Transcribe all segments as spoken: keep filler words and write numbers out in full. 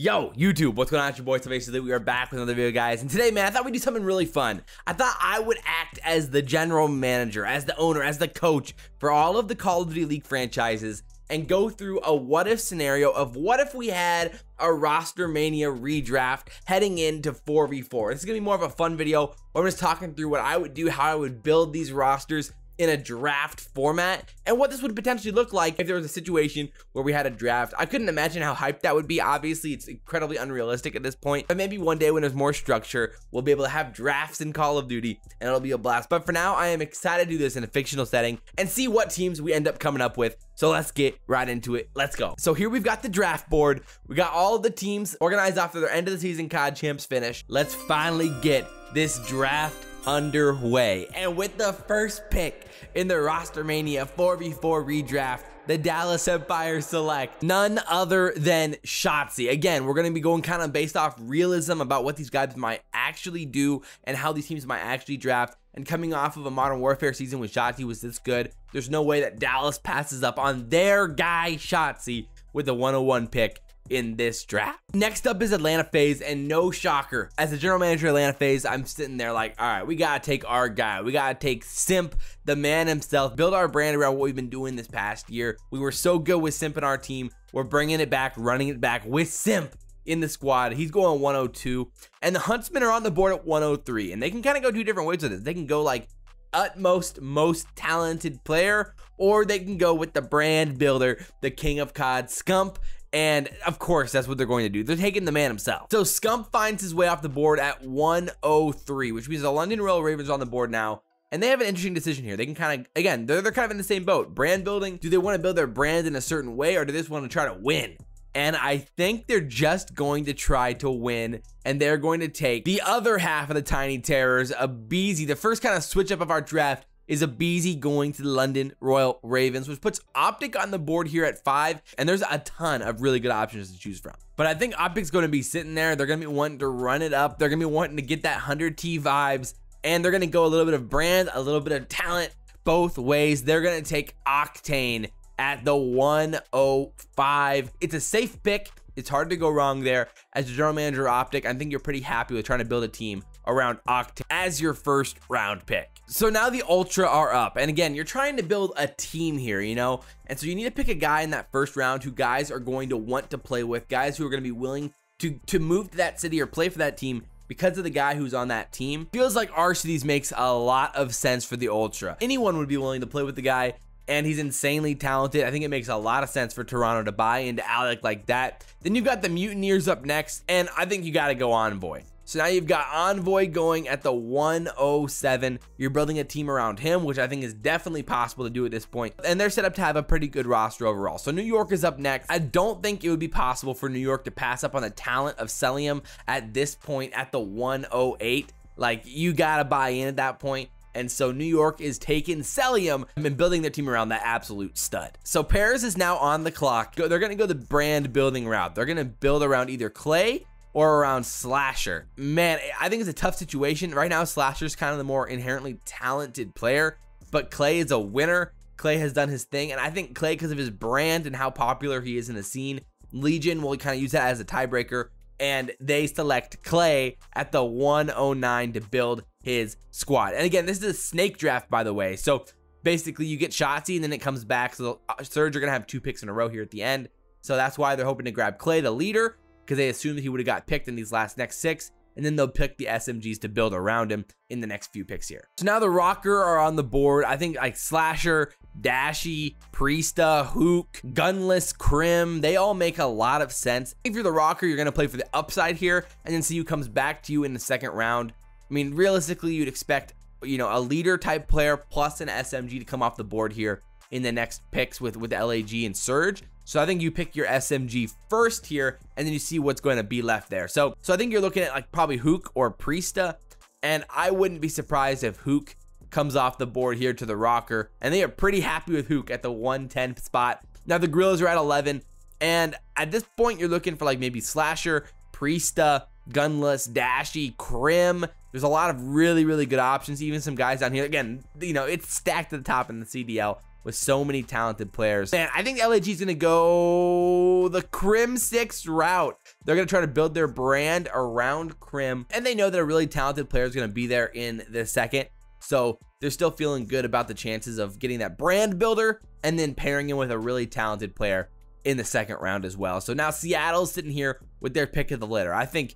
Yo, YouTube, what's going on? It's your boy, aBeZy. We are back with another video, guys. And today, man, I thought we'd do something really fun. I thought I would act as the general manager, as the owner, as the coach for all of the Call of Duty League franchises and go through a what-if scenario of what if we had a roster mania redraft heading into four v four. This is going to be more of a fun video. I'm just talking through what I would do, how I would build these rosters in a draft format and what this would potentially look like if there was a situation where we had a draft. I couldn't imagine how hyped that would be. Obviously, it's incredibly unrealistic at this point, but maybe one day when there's more structure, we'll be able to have drafts in Call of Duty and it'll be a blast. But for now, I am excited to do this in a fictional setting and see what teams we end up coming up with. So let's get right into it. Let's go. So here we've got the draft board. We got all of the teams organized after their end of the season C O D champs finish. Let's finally get this draft underway. And with the first pick in the Rostermania four v four redraft, the Dallas Empire select none other than Shotzzy. Again, we're going to be going kind of based off realism about what these guys might actually do and how these teams might actually draft. And coming off of a Modern Warfare season when Shotzzy was this good, there's no way that Dallas passes up on their guy Shotzzy with the one oh one pick in this draft. Next up is Atlanta FaZe, and no shocker, as the general manager of Atlanta FaZe, I'm sitting there like, all right, we gotta take our guy. We gotta take Simp, the man himself, build our brand around what we've been doing this past year. We were so good with Simp in our team. We're bringing it back, running it back with Simp in the squad. He's going one oh two, and the Huntsmen are on the board at one oh three, and they can kind of go two different ways with this. They can go like utmost most talented player, or they can go with the brand builder, the king of C O D, Scump. And of course, that's what they're going to do. They're taking the man himself. So Scump finds his way off the board at one oh three, which means the London Royal Ravens are on the board now. And they have an interesting decision here. They can kind of, again, they're, they're kind of in the same boat. Brand building. Do they want to build their brand in a certain way, or do they just want to try to win? And I think they're just going to try to win, and they're going to take the other half of the Tiny Terrors, aBeZy. The first kind of switch up of our draft is aBeZy going to the London Royal Ravens, which puts OpTic on the board here at five, and there's a ton of really good options to choose from. But I think OpTic's going to be sitting there. They're going to be wanting to run it up. They're going to be wanting to get that one hundred T vibes, and they're going to go a little bit of brand, a little bit of talent, both ways. They're going to take Octane at the one oh five. It's a safe pick. It's hard to go wrong there. As the general manager of OpTic, I think you're pretty happy with trying to build a team around Octane as your first round pick. So now the Ultra are up, and again, you're trying to build a team here, you know, and so you need to pick a guy in that first round who guys are going to want to play with, guys who are going to be willing to to move to that city or play for that team because of the guy who's on that team. Feels like our cities makes a lot of sense for the Ultra. Anyone would be willing to play with the guy, and he's insanely talented. I think it makes a lot of sense for Toronto to buy into Alec like that. Then you've got the Mutineers up next, and I think you got to go Envoy. So now you've got Envoy going at the one oh seven. You're building a team around him, which I think is definitely possible to do at this point. And they're set up to have a pretty good roster overall. So New York is up next. I don't think it would be possible for New York to pass up on the talent of Cellium at this point at the one oh eight. Like, you got to buy in at that point. And so New York is taking Cellium and building their team around that absolute stud. So Paris is now on the clock. They're going to go the brand building route. They're going to build around either Clay or around Slasher. Man, I think it's a tough situation. Right now, Slasher's kind of the more inherently talented player, but Clay is a winner. Clay has done his thing, and I think Clay, because of his brand and how popular he is in the scene, Legion will kind of use that as a tiebreaker, and they select Clay at the one oh nine to build his squad. And again, this is a snake draft, by the way. So basically, you get Shotzzy, and then it comes back. So Surge are gonna have two picks in a row here at the end. So that's why they're hoping to grab Clay, the leader, because they assume that he would have got picked in these last next six, and then they'll pick the S M Gs to build around him in the next few picks here. So now the Rocker are on the board. I think like Slasher, Dashy, Priesta, Hook, Gunless, Crim, they all make a lot of sense. If you're the Rocker, you're gonna play for the upside here, and then see who comes back to you in the second round. I mean, realistically, you'd expect, you know, a leader type player plus an S M G to come off the board here in the next picks with, with L A G and Surge. So I think you pick your S M G first here, and then you see what's going to be left there. So, so I think you're looking at like probably Hook or Priesta, and I wouldn't be surprised if Hook comes off the board here to the Rocker, and they are pretty happy with Hook at the one ten spot. Now the Guerrillas are at eleven, and at this point you're looking for like maybe Slasher, Priesta, Gunless, Dashy, Crim. There's a lot of really, really good options, even some guys down here. Again, you know, it's stacked at the top in the C D L. with so many talented players. Man, I think L A G is gonna go the Crimsix route. They're gonna try to build their brand around Crim, and they know that a really talented player is gonna be there in the second. So they're still feeling good about the chances of getting that brand builder and then pairing him with a really talented player in the second round as well. So now Seattle's sitting here with their pick of the litter. I think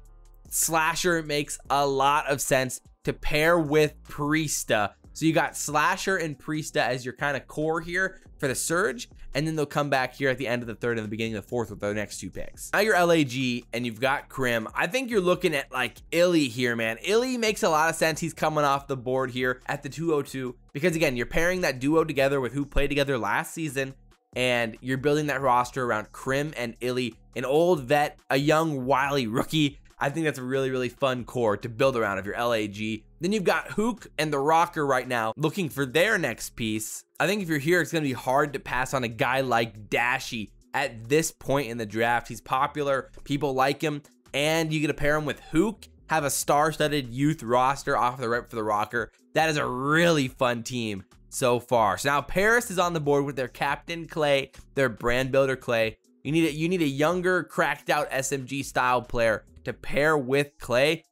Slasher makes a lot of sense to pair with Priesta. So you got Slasher and Priesta as your kind of core here for the surge, and then they'll come back here at the end of the third and the beginning of the fourth with their next two picks. Now you're L A G and you've got Crim. I think you're looking at like Illy here, man. Illy makes a lot of sense. He's coming off the board here at the two oh two because, again, you're pairing that duo together with who played together last season, and you're building that roster around Crim and Illy, an old vet, a young wily rookie. I think that's a really, really fun core to build around if you're L A G. Then you've got Hook and the Rocker right now looking for their next piece. I think if you're here, it's going to be hard to pass on a guy like Dashy at this point in the draft. He's popular, people like him, and you get to pair him with Hook, have a star-studded youth roster off the rep for the Rocker. That is a really fun team so far. So now Paris is on the board with their captain Clay, their brand builder Clay. You need a, you need a younger, cracked-out S M G-style player to pair with Clay.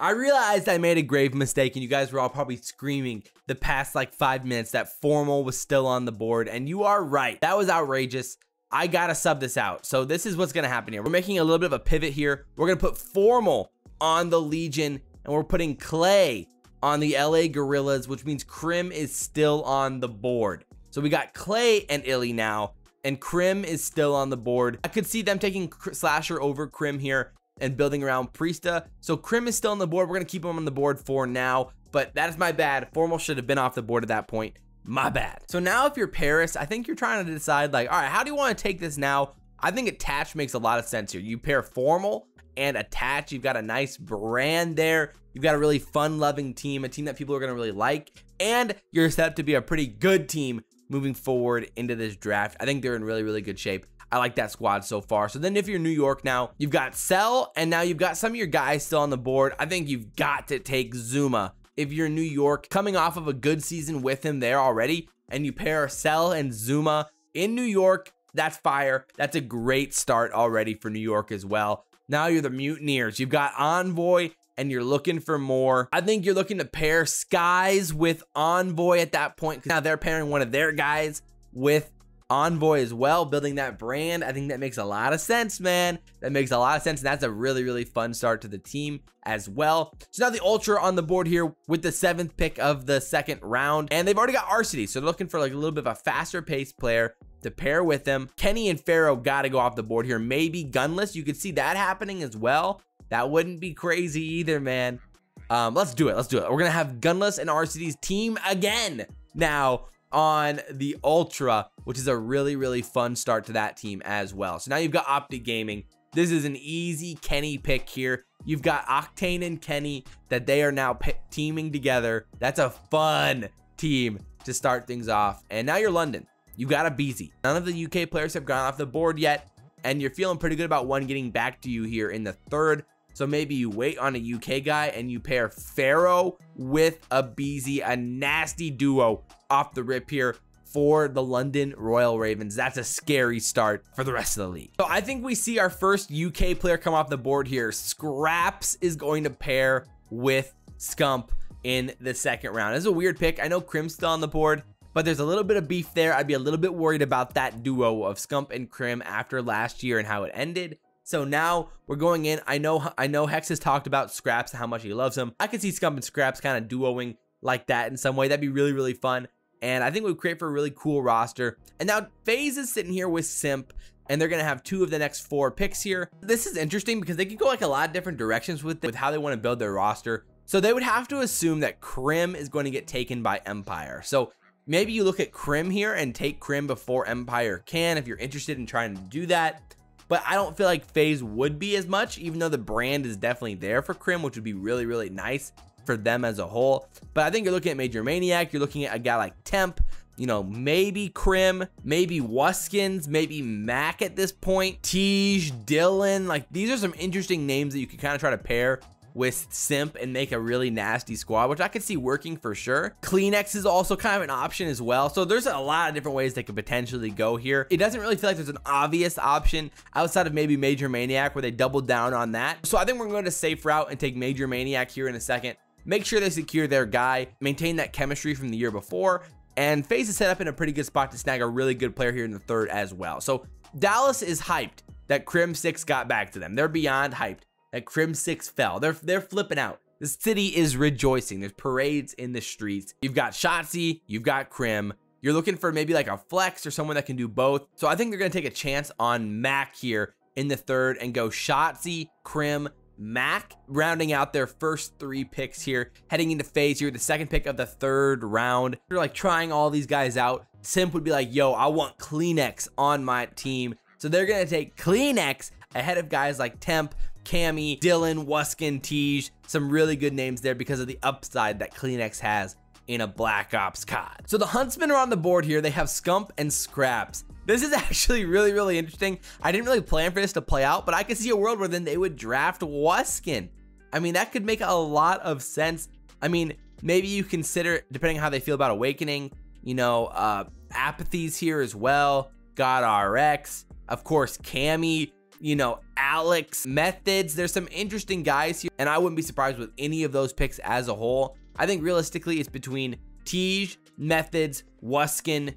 I realized I made a grave mistake, and you guys were all probably screaming the past like five minutes that Formal was still on the board, and you are right. That was outrageous. I gotta sub this out. So this is what's gonna happen here. We're making a little bit of a pivot here. We're gonna put Formal on the Legion, and we're putting Clay on the L A Guerrillas, which means Crim is still on the board. So we got Clay and Illy now, and Crim is still on the board. I could see them taking Slasher over Crim here and building around Priesta. So Crim is still on the board. We're gonna keep him on the board for now, but that is my bad. Formal should have been off the board at that point. My bad. So now if you're Paris, I think you're trying to decide like, all right, how do you want to take this now? I think Attach makes a lot of sense here. You pair Formal and Attach. You've got a nice brand there. You've got a really fun-loving team, a team that people are gonna really like, and you're set up to be a pretty good team moving forward into this draft. I think they're in really, really good shape. I like that squad so far. So then if you're New York now, you've got Cell, and now you've got some of your guys still on the board. I think you've got to take Zoomaa. If you're New York, coming off of a good season with him there already, and you pair Cell and Zoomaa in New York, that's fire. That's a great start already for New York as well. Now you're the Mutineers. You've got Envoy, and you're looking for more. I think you're looking to pair Skies with Envoy at that point, because now they're pairing one of their guys with Envoy as well, building that brand. I think that makes a lot of sense, man. That makes a lot of sense, and that's a really, really fun start to the team as well. So now the Ultra on the board here with the seventh pick of the second round, and they've already got Arcity, so they're looking for like a little bit of a faster-paced player to pair with them. Kenny and Pharaoh gotta go off the board here. Maybe Gunless, you could see that happening as well. That wouldn't be crazy either, man. Um, let's do it, let's do it. We're gonna have Gunless and R C D's team again now on the Ultra, which is a really, really fun start to that team as well. So now you've got OpTic Gaming. This is an easy Kenny pick here. You've got Octane and Kenny that they are now teaming together. That's a fun team to start things off. And now you're London. You've got aBeZy. None of the U K players have gone off the board yet, and you're feeling pretty good about one getting back to you here in the third. So maybe you wait on a U K guy and you pair Pharaoh with aBeZy, a nasty duo off the rip here for the London Royal Ravens. That's a scary start for the rest of the league. So I think we see our first U K player come off the board here. Scraps is going to pair with Scump in the second round. This is a weird pick. I know Crim's still on the board, but there's a little bit of beef there. I'd be a little bit worried about that duo of Scump and Crim after last year and how it ended. So now we're going in. I know I know Hex has talked about Scraps and how much he loves him. I could see Scump and Scraps kind of duoing like that in some way. That'd be really, really fun. And I think we would create for a really cool roster. And now FaZe is sitting here with Simp, and they're going to have two of the next four picks here. This is interesting because they can go like a lot of different directions with, with how they want to build their roster. So they would have to assume that Crim is going to get taken by Empire. So maybe you look at Crim here and take Crim before Empire can, if you're interested in trying to do that. But I don't feel like FaZe would be as much, even though the brand is definitely there for Crim, which would be really, really nice for them as a whole. But I think you're looking at Major Maniac, you're looking at a guy like Temp, you know, maybe Crim, maybe Wuskins, maybe Mac at this point, Tej, Dylan. Like, these are some interesting names that you could kind of try to pair with Simp and make a really nasty squad, which I could see working for sure. Kleenex is also kind of an option as well. So there's a lot of different ways they could potentially go here. It doesn't really feel like there's an obvious option outside of maybe Major Maniac, where they doubled down on that. So I think we're going to go to safe route and take Major Maniac here in a second. Make sure they secure their guy, maintain that chemistry from the year before, and FaZe is set up in a pretty good spot to snag a really good player here in the third as well. So Dallas is hyped that Crimsix got back to them. They're beyond hyped that Crimsix fell. They're, they're flipping out. The city is rejoicing. There's parades in the streets. You've got Shotzzy, you've got Crim. You're looking for maybe like a flex or someone that can do both. So I think they're going to take a chance on Mac here in the third and go Shotzzy, Crim, Mac, rounding out their first three picks here, heading into phase here, the second pick of the third round. They're like trying all these guys out. Simp would be like, yo, I want Kleenex on my team. So they're going to take Kleenex ahead of guys like Temp, Cammy, Dylan, Wuskin, Tej, some really good names there because of the upside that Kleenex has in a Black Ops C O D. So the Huntsmen are on the board here. They have Scump and Scraps. This is actually really, really interesting. I didn't really plan for this to play out, but I could see a world where then they would draft Wuskin. I mean, that could make a lot of sense. I mean, maybe you consider, depending on how they feel about Awakening, you know, uh, Apathy's here as well. Got R X, of course, Cammy, you know, Alex, Methods. There's some interesting guys here, and I wouldn't be surprised with any of those picks as a whole. I think realistically, it's between Tej, Methods, Wuskin,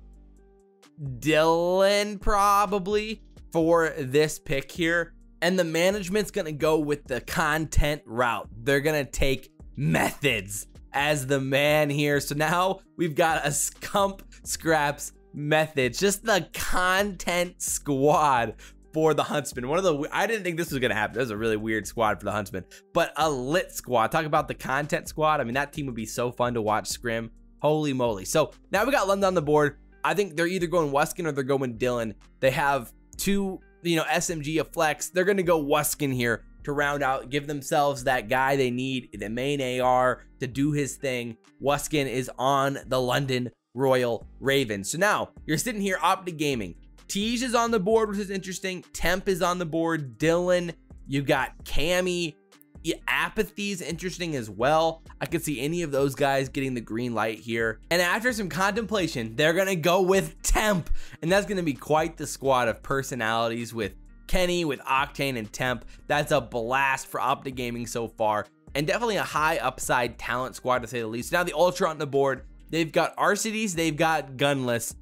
Dylan probably for this pick here, and the management's gonna go with the content route. They're gonna take Methods as the man here. So now we've got a Scump, Scraps, Methods, just the content squad for the Huntsman. One of the, I didn't think this was gonna happen. That was a really weird squad for the Huntsman, but a lit squad. Talk about the content squad. I mean, that team would be so fun to watch scrim. Holy moly. So now we got London on the board. I think they're either going Wuskin or they're going Dylan. They have two, you know, S M G, a flex. They're going to go Wuskin here to round out, give themselves that guy they need, the main A R to do his thing. Wuskin is on the London Royal Ravens. So now you're sitting here, OpTic Gaming. Tej is on the board, which is interesting. Temp is on the board. Dylan, you got Cammy. Yeah, Apathy's interesting as well. I could see any of those guys getting the green light here. And after some contemplation, they're gonna go with Temp, and that's gonna be quite the squad of personalities with Kenny, with Octane, and Temp. That's a blast for OpTic Gaming so far, and definitely a high upside talent squad to say the least. Now the Ultra on the board, they've got R C Ds, they've got Gunless.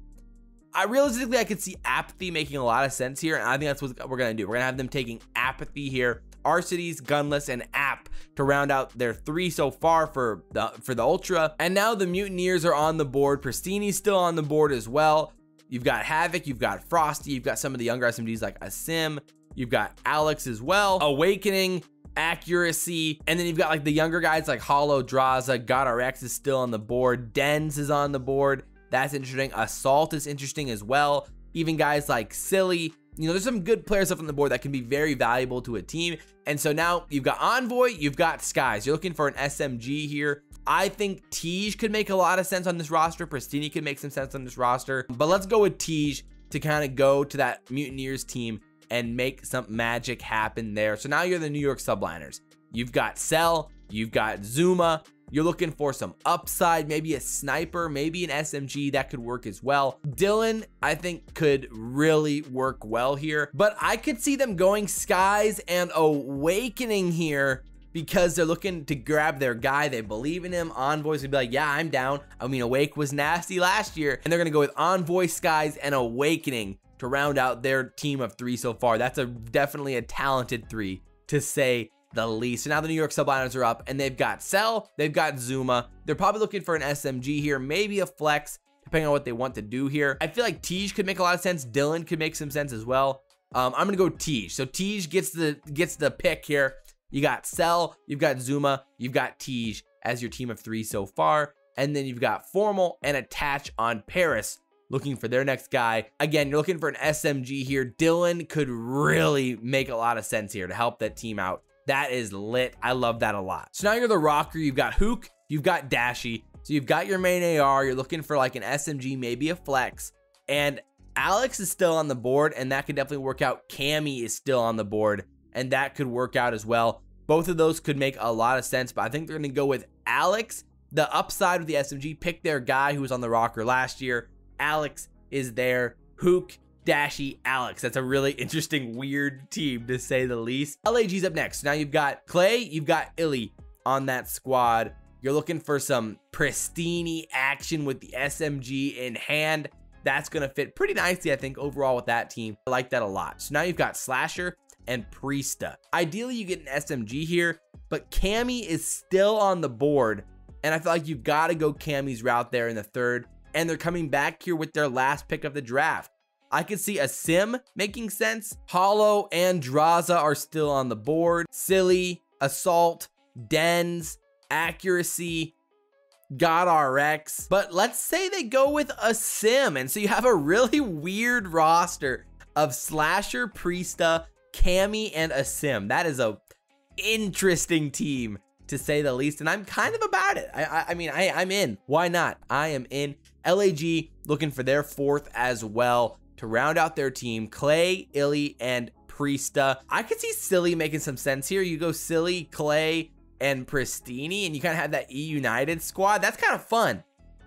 I realistically, I could see Apathy making a lot of sense here, and I think that's what we're gonna do. We're gonna have them taking Apathy here, R C Ds, Gunless, and App to round out their three so far for the for the Ultra. And now the Mutineers are on the board. Pristini's still on the board as well. You've got Havoc, you've got Frosty, you've got some of the younger S M Gs like Asim, you've got Alex as well, Awakening, Accuracy, and then you've got like the younger guys like Hollow, Draza. God R X is still on the board. Dens is on the board. That's interesting. Assault is interesting as well. Even guys like Silly. You know, there's some good players up on the board that can be very valuable to a team. And so now you've got Envoy, you've got Skies. You're looking for an S M G here. I think Tej could make a lot of sense on this roster. Pristini could make some sense on this roster. But let's go with Tej to kind of go to that Mutineers team and make some magic happen there. So now you're the New York Subliners. You've got Cell, you've got Zoomaa. You're looking for some upside, maybe a sniper, maybe an S M G that could work as well. Dylan, I think, could really work well here, but I could see them going Skies and Awakening here because they're looking to grab their guy. They believe in him. Envoy's gonna be like, yeah, I'm down. I mean, Awake was nasty last year, and they're gonna go with Envoy, Skies, and Awakening to round out their team of three so far. That's a definitely a talented three to say the least. So now the New York Subliners are up, and they've got Cell, they've got Zoomaa. They're probably looking for an S M G here, maybe a flex, depending on what they want to do here. I feel like Tej could make a lot of sense. Dylan could make some sense as well. Um, I'm gonna go Tej. So Tej gets the gets the pick here. You got Cell, you've got Zoomaa, you've got Tej as your team of three so far, and then you've got Formal and Attach on Paris, looking for their next guy. Again, you're looking for an S M G here. Dylan could really make a lot of sense here to help that team out. That is lit. I love that a lot. So now you're the rocker. You've got Hook, you've got Dashy. So you've got your main A R. You're looking for like an S M G, maybe a flex. And Alex is still on the board, and that could definitely work out. Cammy is still on the board, and that could work out as well. Both of those could make a lot of sense, but I think they're going to go with Alex. The upside of the S M G, pick their guy who was on the rocker last year. Alex is there. Hook, Dashy, Alex. That's a really interesting, weird team, to say the least. L A G's up next. Now you've got Clay, you've got Illy on that squad. You're looking for some pristine action with the S M G in hand. That's going to fit pretty nicely, I think, overall with that team. I like that a lot. So now you've got Slasher and Priesta. Ideally, you get an S M G here, but Cammy is still on the board, and I feel like you've got to go Cammy's route there in the third, and they're coming back here with their last pick of the draft. I could see a Sim making sense. Hollow and Draza are still on the board. Silly, Assault, Dens, Accuracy, God R X. But let's say they go with a Sim, and so you have a really weird roster of Slasher, Priesta, Cammy, and a Sim. That is a interesting team, to say the least, and I'm kind of about it. I, I, I mean, I, I'm in. Why not? I am in. L A G looking for their fourth as well to round out their team. Clay, Illy, and Priesta. I could see Silly making some sense here. You go Silly, Clay, and Pristini, and you kind of have that E United squad. That's kind of fun,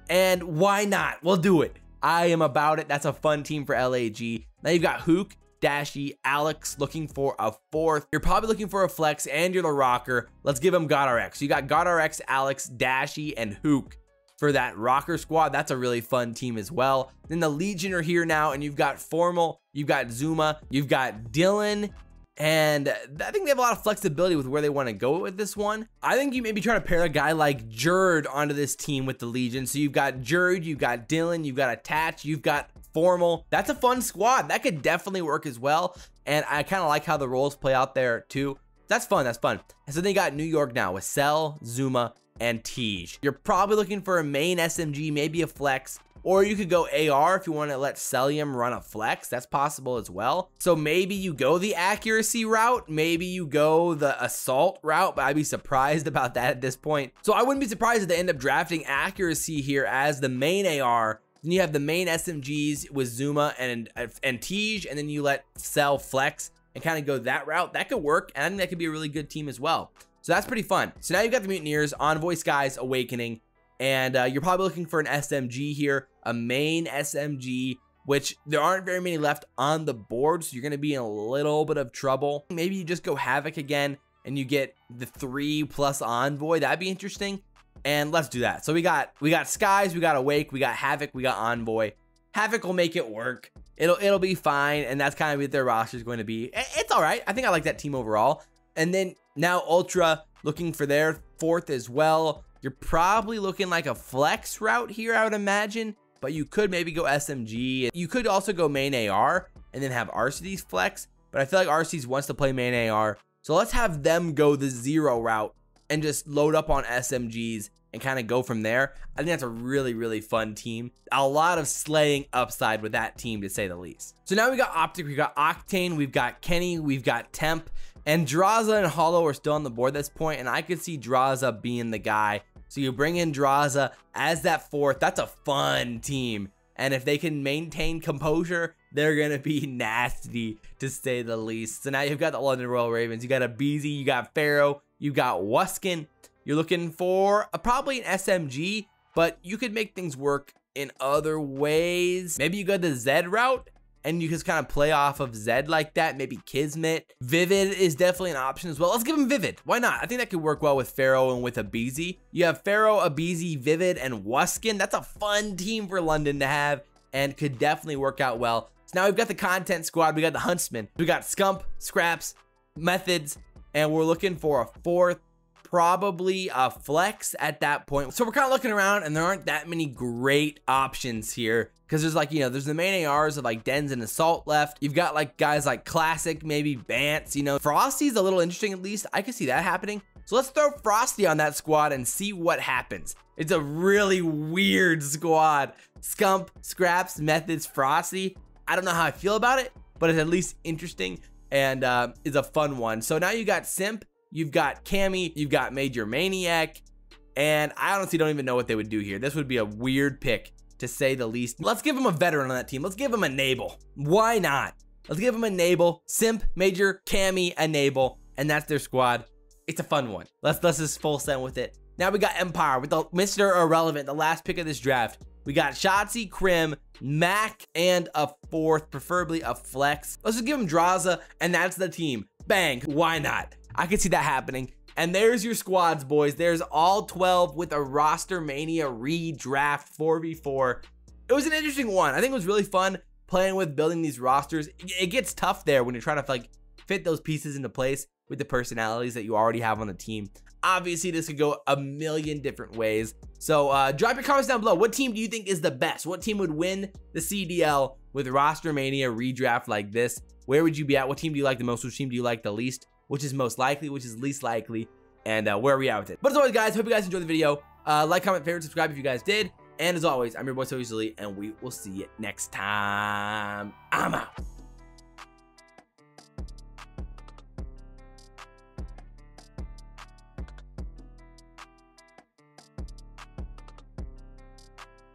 and why not? We'll do it. I am about it. That's a fun team for L A G. Now you've got Hook, Dashy, Alex, looking for a fourth. You're probably looking for a flex, and you're the rocker. Let's give him God R X. You got God R X, Alex, Dashy, and Hook for that rocker squad. That's a really fun team as well. Then the Legion are here now, and you've got Formal, you've got Zoomaa, you've got Dylan, and I think they have a lot of flexibility with where they want to go with this one. I think you may be trying to pair a guy like Jerd onto this team with the Legion. So you've got Jerd, you've got Dylan, you've got Attach, you've got Formal. That's a fun squad. That could definitely work as well. And I kind of like how the roles play out there too. That's fun. That's fun. And so they got New York now with Cell, Zoomaa, and Tej. You're probably looking for a main S M G, maybe a flex. Or you could go A R if you want to let Cellium run a flex. That's possible as well. So maybe you go the accuracy route. Maybe you go the assault route, but I'd be surprised about that at this point. So I wouldn't be surprised if they end up drafting accuracy here as the main A R. Then you have the main S M Gs with Zoomaa and, and Tej, and then you let Cell flex and kind of go that route. That could work, and I think that could be a really good team as well. So that's pretty fun. So now you've got the Mutineers, Envoy, Skies, Awakening, and uh, you're probably looking for an S M G here, a main S M G, which there aren't very many left on the board, so you're going to be in a little bit of trouble. Maybe you just go Havoc again, and you get the three plus Envoy. That'd be interesting, and let's do that. So we got we got Skies, we got Awake, we got Havoc, we got Envoy. Havoc will make it work. It'll, it'll be fine, and that's kind of what their roster is going to be. It's all right. I think I like that team overall. And then now Ultra looking for their fourth as well. You're probably looking like a flex route here, I would imagine, but you could maybe go S M G. You could also go main A R and then have Arcides flex, but I feel like Arcides wants to play main A R. So let's have them go the zero route and just load up on S M Gs and kind of go from there. I think that's a really, really fun team. A lot of slaying upside with that team, to say the least. So now we got OpTic, we got Octane, we've got Kenny, we've got Temp, and Draza and Hollow are still on the board at this point, and I could see Draza being the guy. So you bring in Draza as that fourth. That's a fun team. And if they can maintain composure, they're going to be nasty, to say the least. So now you've got the London Royal Ravens. You got aBeZy. You got Pharaoh. You got Wuskin. You're looking for a, probably an S M G, but you could make things work in other ways. Maybe you go the Zed route, and you just kind of play off of Zed like that. Maybe Kismet. Vivid is definitely an option as well. Let's give him Vivid. Why not? I think that could work well with Pharaoh and with aBeZy. You have Pharaoh, aBeZy, Vivid, and Wuskin. That's a fun team for London to have and could definitely work out well. So now we've got the content squad. We got the Huntsman. We got Scump, Scraps, Methods, and we're looking for a fourth, probably a flex at that point. So we're kind of looking around, and there aren't that many great options here, because there's like, you know, there's the main A Rs of like Dens and Assault left. You've got like guys like Classic, maybe Bantz, you know. Frosty's a little interesting, at least. I could see that happening. So let's throw Frosty on that squad and see what happens. It's a really weird squad. Scump, Scraps, Methods, Frosty. I don't know how I feel about it, but it's at least interesting, and uh, it's a fun one. So now you got Simp. You've got Cammy, you've got Major Maniac, and I honestly don't even know what they would do here. This would be a weird pick, to say the least. Let's give him a veteran on that team. Let's give him Enable. Why not? Let's give him Enable. Simp, Major, Cammy, Enable, and that's their squad. it's a fun one. Let's let's just full send with it. Now we got Empire with the Mister Irrelevant, the last pick of this draft. We got Shotzzy, Crim, Mac, and a fourth, preferably a flex. Let's just give him Draza, and that's the team. Bang, why not? I could see that happening. And there's your squads, boys. There's all twelve with a Roster Mania redraft four v four. It was an interesting one. I think it was really fun playing with building these rosters. It gets tough there when you're trying to like fit those pieces into place with the personalities that you already have on the team. Obviously, this could go a million different ways. So uh, drop your comments down below. What team do you think is the best? What team would win the C D L with Roster Mania redraft like this? Where would you be at? What team do you like the most? Which team do you like the least? Which is most likely? Which is least likely? And uh, where are we at with it? But as always, guys, hope you guys enjoyed the video. Uh, like, comment, favorite, subscribe if you guys did. And as always, I'm your boy, So Easily, and we will see you next time. I'm out.